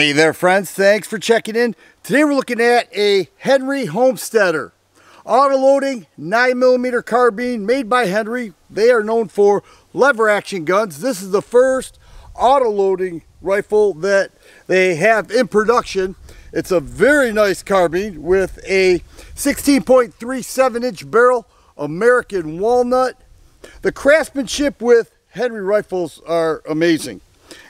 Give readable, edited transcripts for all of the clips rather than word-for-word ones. Hey there friends, thanks for checking in. Today we're looking at a Henry Homesteader auto-loading 9mm carbine made by Henry. They are known for lever action guns. This is the first auto-loading rifle that they have in production. It's a very nice carbine with a 16.37 inch barrel, American walnut. The craftsmanship with Henry rifles are amazing,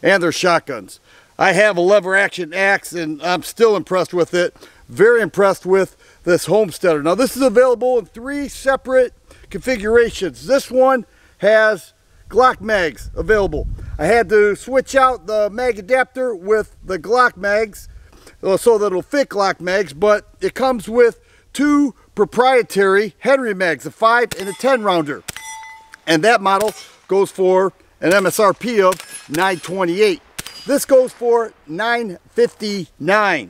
and their shotguns. I have a lever action axe and I'm still impressed with it. Very impressed with this Homesteader. Now this is available in three separate configurations. This one has Glock mags available. I had to switch out the mag adapter with the Glock mags so that it'll fit Glock mags, but it comes with two proprietary Henry mags, a 5 and a 10 rounder. And that model goes for an MSRP of $928. This goes for $959.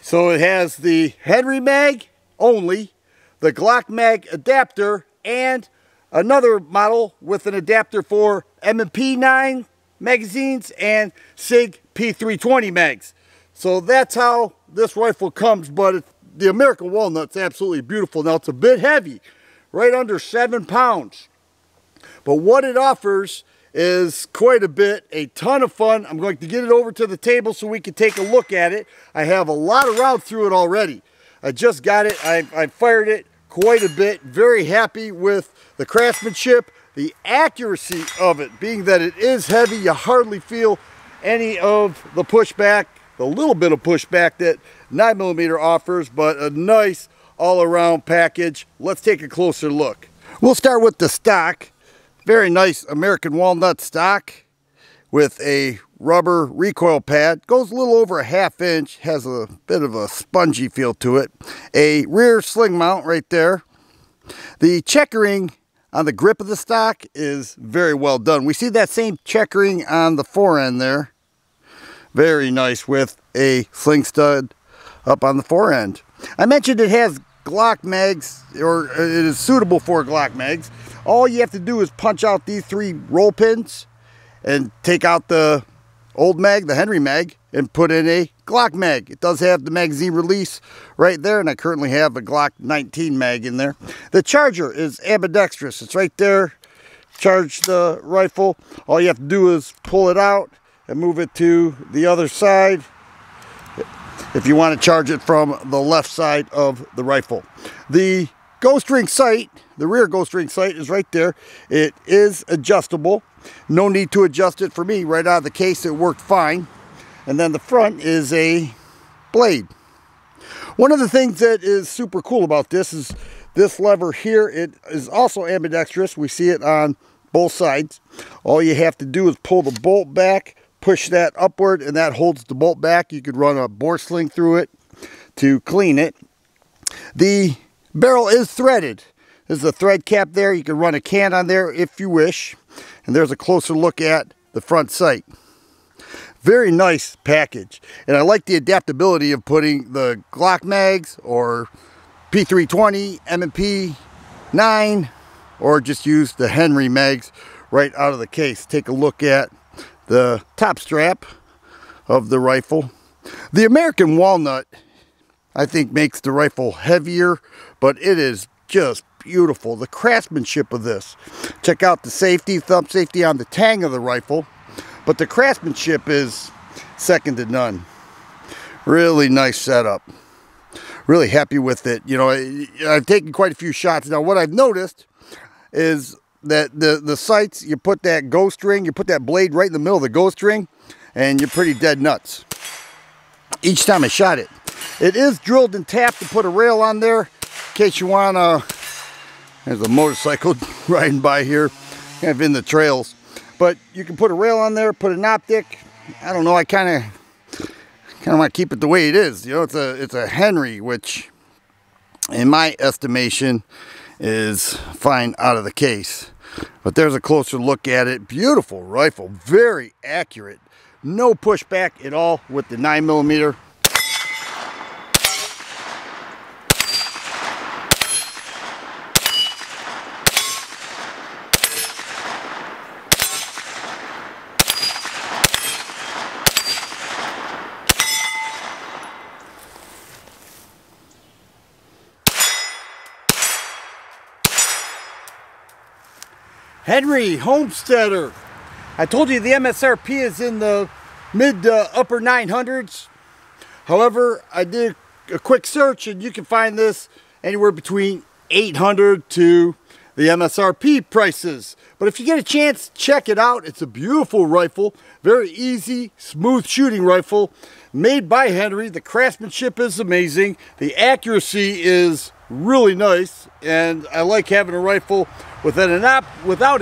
So it has the Henry mag only, the Glock mag adapter, and another model with an adapter for M&P9 magazines and SIG P320 mags. So that's how this rifle comes, but the American walnut's absolutely beautiful. Now it's a bit heavy, right under 7 pounds. But what it offers is quite a bit, a ton of fun. I'm going to get it over to the table so we can take a look at it. I have a lot of rounds through it already. I just got it, I fired it quite a bit. Very happy with the craftsmanship, the accuracy of it, being that it is heavy, you hardly feel any of the pushback, the little bit of pushback that 9mm offers, but a nice all-around package. Let's take a closer look. We'll start with the stock. Very nice American walnut stock with a rubber recoil pad. Goes a little over a ½ inch, has a bit of a spongy feel to it. A rear sling mount right there. The checkering on the grip of the stock is very well done. We see that same checkering on the forend there. Very nice with a sling stud up on the forend. I mentioned it has Glock mags, or it is suitable for Glock mags. All you have to do is punch out these three roll pins and take out the old mag, the Henry mag, and put in a Glock mag. It does have the magazine release right there, and I currently have a Glock 19 mag in there. The charger is ambidextrous. It's right there. Charge the rifle. All you have to do is pull it out and move it to the other side if you want to charge it from the left side of the rifle. The ghost ring sight, the rear ghost ring sight, is right there. It is adjustable. No need to adjust it for me. Right out of the case, it worked fine. And then the front is a blade. One of the things that is super cool about this is this lever here. It is also ambidextrous. We see it on both sides. All you have to do is pull the bolt back, push that upward, and that holds the bolt back. You could run a bore sling through it to clean it. The barrel is threaded. There's a thread cap there. You can run a can on there if you wish. And there's a closer look at the front sight. Very nice package. And I like the adaptability of putting the Glock mags or P320, M&P9, or just use the Henry mags right out of the case. Take a look at the top strap of the rifle. The American walnut, I think, makes the rifle heavier, but it is just beautiful. The craftsmanship of this. Check out the safety, thumb safety on the tang of the rifle, but the craftsmanship is second to none. Really nice setup. Really happy with it. You know, I've taken quite a few shots. Now, what I've noticed is that the sights, you put that ghost ring, you put that blade right in the middle of the ghost ring, and you're pretty dead nuts each time I shot it. It is drilled and tapped to put a rail on there in case you want to. There's a motorcycle riding by here, kind of in the trails, but you can put a rail on there, put an optic. I don't know, I kind of want to keep it the way it is. You know, it's a Henry, which in my estimation is fine out of the case. But there's a closer look at it. Beautiful rifle, very accurate, no pushback at all with the 9mm. Henry Homesteader. I told you the MSRP is in the mid to upper 900s. However, I did a quick search and you can find this anywhere between 800 to the MSRP prices. But if you get a chance, check it out. It's a beautiful rifle, very easy, smooth shooting rifle made by Henry. The craftsmanship is amazing. The accuracy is really nice, and I like having a rifle without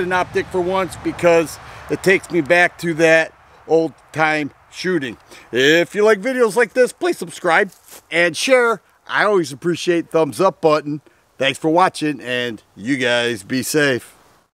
an optic for once, because it takes me back to that old time shooting. If you like videos like this, please subscribe and share. I always appreciate the thumbs up button. Thanks for watching, and you guys be safe.